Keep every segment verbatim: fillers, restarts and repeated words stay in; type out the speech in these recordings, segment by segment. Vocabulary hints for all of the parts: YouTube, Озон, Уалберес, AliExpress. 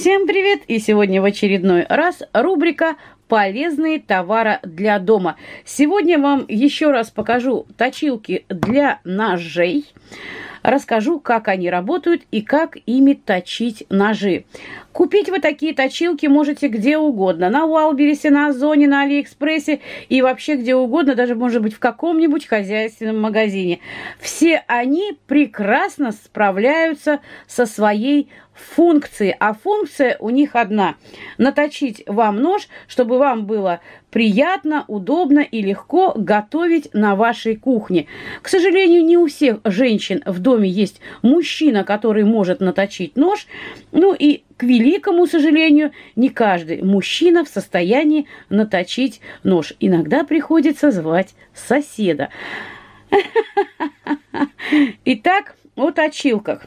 Всем привет! И сегодня в очередной раз рубрика «Полезные товары для дома». Сегодня вам еще раз покажу точилки для ножей. Расскажу, как они работают и как ими точить ножи. Купить вы такие точилки можете где угодно. На Уалбересе, на Озоне, на Алиэкспрессе и вообще где угодно. Даже, может быть, в каком-нибудь хозяйственном магазине. Все они прекрасно справляются со своей функцией. А функция у них одна. Наточить вам нож, чтобы вам было приятно, удобно и легко готовить на вашей кухне. К сожалению, не у всех женщин в доме есть мужчина, который может наточить нож. Ну и, к великому сожалению, не каждый мужчина в состоянии наточить нож. Иногда приходится звать соседа. Итак, о точилках.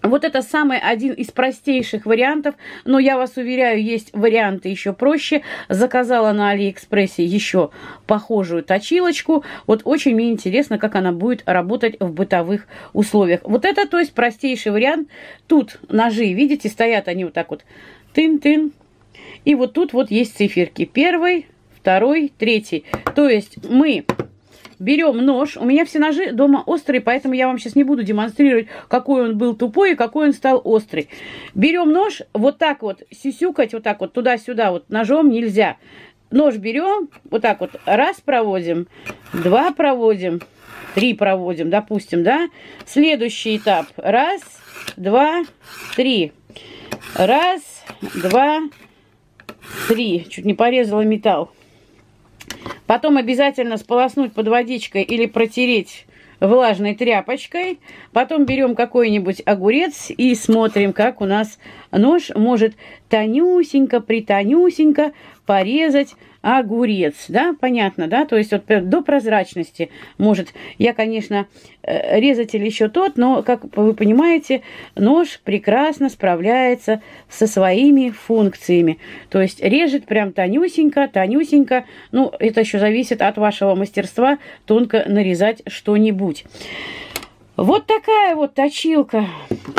Вот это самый один из простейших вариантов, но я вас уверяю, есть варианты еще проще. Заказала на Алиэкспрессе еще похожую точилочку. Вот очень мне интересно, как она будет работать в бытовых условиях. Вот это, то есть, простейший вариант. Тут ножи, видите, стоят они вот так вот. Тын-тын. И вот тут вот есть циферки. Первый, второй, третий. То есть мы... берем нож. У меня все ножи дома острые, поэтому я вам сейчас не буду демонстрировать, какой он был тупой и какой он стал острый. Берем нож, вот так вот сюсюкать, вот так вот туда-сюда вот ножом нельзя. Нож берем, вот так вот раз проводим, два проводим, три проводим, допустим, да. Следующий этап. Раз, два, три. Раз, два, три. Чуть не порезала металл. Потом обязательно сполоснуть под водичкой или протереть влажной тряпочкой. Потом берем какой-нибудь огурец и смотрим, как у нас нож может тонюсенько-притонюсенько порезать огурец. Да, понятно, да? То есть вот до прозрачности может. Я, конечно, резатель еще тот, но, как вы понимаете, нож прекрасно справляется со своими функциями. То есть режет прям тонюсенько, тонюсенько. Ну, это еще зависит от вашего мастерства тонко нарезать что-нибудь. Вот такая вот точилка.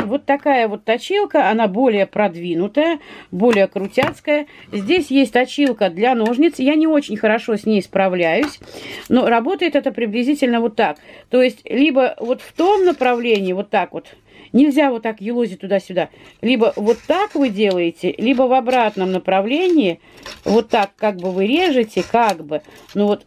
Вот такая вот точилка. Она более продвинутая, более крутяцкая. Здесь есть точилка для ножниц. Я не очень хорошо с ней справляюсь. Но работает это приблизительно вот так. То есть, либо вот в том направлении, вот так вот. Нельзя вот так елозить туда-сюда. Либо вот так вы делаете, либо в обратном направлении. Вот так как бы вы режете, как бы. Ну вот.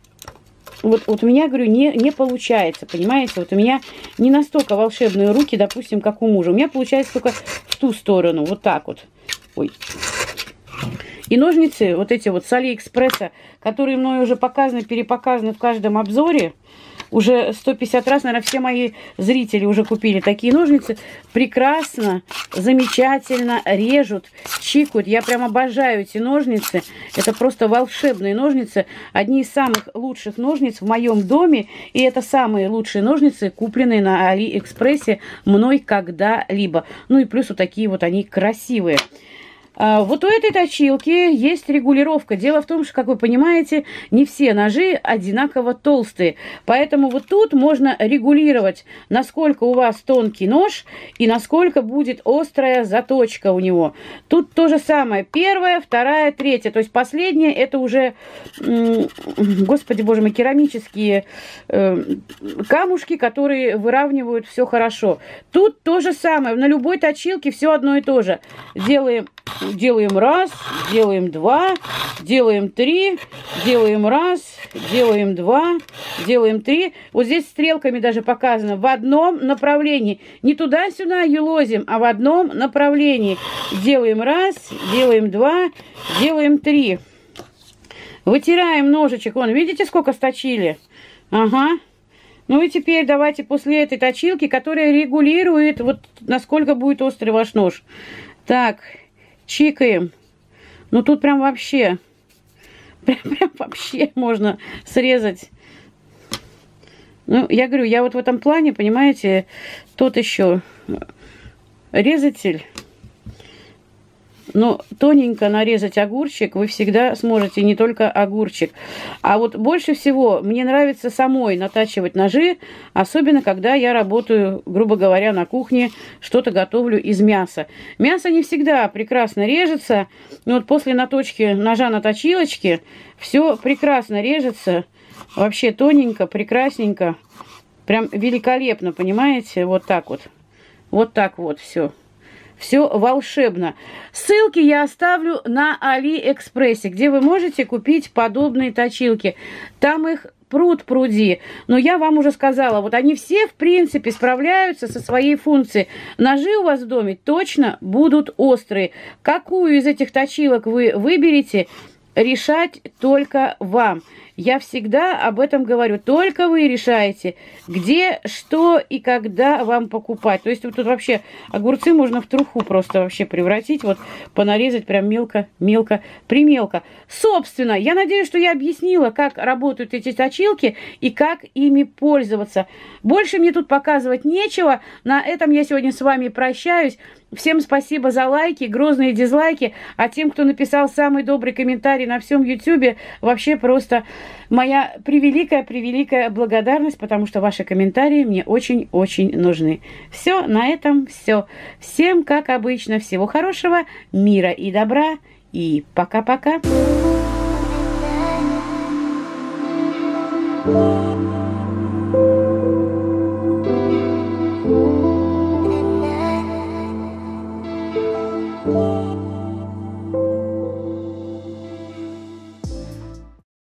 Вот, вот у меня, говорю, не, не получается, понимаете? Вот у меня не настолько волшебные руки, допустим, как у мужа. У меня получается только в ту сторону, вот так вот. Ой. И ножницы, вот эти вот с Алиэкспресса, которые мной уже показаны, перепоказаны в каждом обзоре, уже сто пятьдесят раз, наверное, все мои зрители уже купили такие ножницы. Прекрасно, замечательно режут, чикают. Я прям обожаю эти ножницы. Это просто волшебные ножницы. Одни из самых лучших ножниц в моем доме. И это самые лучшие ножницы, купленные на Алиэкспрессе мной когда-либо. Ну и плюс вот такие вот они красивые. Вот у этой точилки есть регулировка. Дело в том, что, как вы понимаете, не все ножи одинаково толстые. Поэтому вот тут можно регулировать, насколько у вас тонкий нож и насколько будет острая заточка у него. Тут то же самое. Первая, вторая, третья. То есть последняя — это уже, господи боже мой, керамические камушки, которые выравнивают все хорошо. Тут то же самое. На любой точилке все одно и то же. Делаем... Делаем раз, делаем два, делаем три, делаем раз, делаем два, делаем три. Вот здесь стрелками даже показано. В одном направлении. Не туда-сюда елозим, а в одном направлении. Делаем раз, делаем два, делаем три. Вытираем ножичек. Вон, видите, сколько сточили? Ага. Ну и теперь давайте после этой точилки, которая регулирует, вот насколько будет острый ваш нож. Так... чикаем. Ну тут прям вообще, прям, прям вообще можно срезать. Ну, я говорю, я вот в этом плане, понимаете, тот еще резатель. но тоненько нарезать огурчик вы всегда сможете, не только огурчик. А вот больше всего мне нравится самой натачивать ножи, особенно когда я работаю, грубо говоря, на кухне, что-то готовлю из мяса. Мясо не всегда прекрасно режется, но вот после наточки ножа на точилочке все прекрасно режется, вообще тоненько, прекрасненько, прям великолепно, понимаете, вот так вот. Вот так вот все. Все волшебно. Ссылки я оставлю на Алиэкспрессе, где вы можете купить подобные точилки. Там их пруд-пруди. Но я вам уже сказала, вот они все, в принципе, справляются со своей функцией. Ножи у вас в доме точно будут острые. Какую из этих точилок вы выберете, решать только вам. Я всегда об этом говорю. Только вы решаете, где, что и когда вам покупать. То есть вот тут вообще огурцы можно в труху просто вообще превратить, вот понарезать прям мелко-мелко-примелко. Собственно, я надеюсь, что я объяснила, как работают эти точилки и как ими пользоваться. Больше мне тут показывать нечего. На этом я сегодня с вами прощаюсь. Всем спасибо за лайки, грозные дизлайки. А тем, кто написал самый добрый комментарий на всем YouTube, вообще просто моя превеликая-превеликая благодарность, потому что ваши комментарии мне очень-очень нужны. Все, на этом все. Всем, как обычно, всего хорошего, мира и добра. И пока-пока.